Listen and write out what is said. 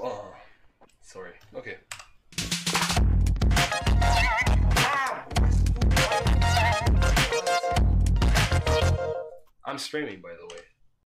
Oh, sorry. Okay. I'm streaming, by the way.